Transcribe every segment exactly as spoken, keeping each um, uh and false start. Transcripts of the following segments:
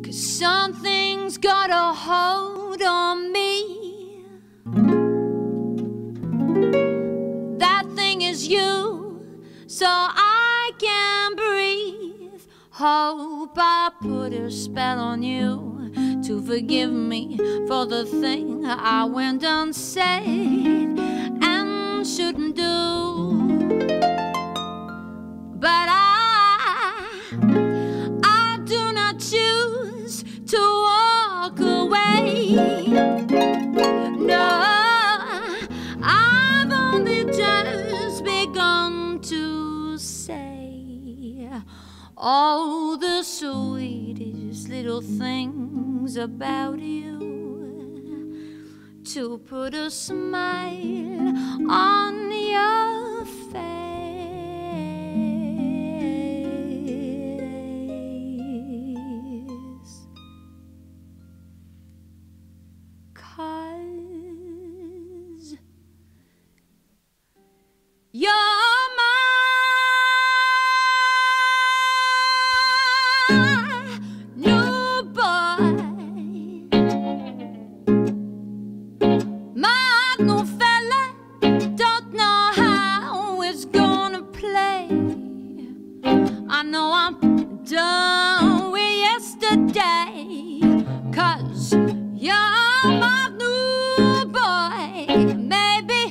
'Cause something's got a hold on me. That thing is you, so I can breathe. Hope I put a spell on you to forgive me for the thing I went unsaid and shouldn't do. But I all the sweetest little things about you, to put a smile on your face. 'Cause you're I know I'm done with yesterday, 'cause you're my new boy. Maybe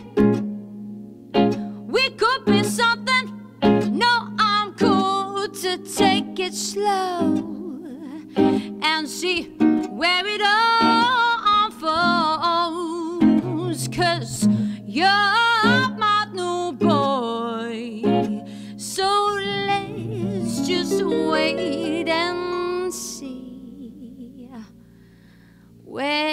we could be something. No, I'm cool to take it slow and see where it all unfolds. 'Cause you're my new boy, so just wait and see where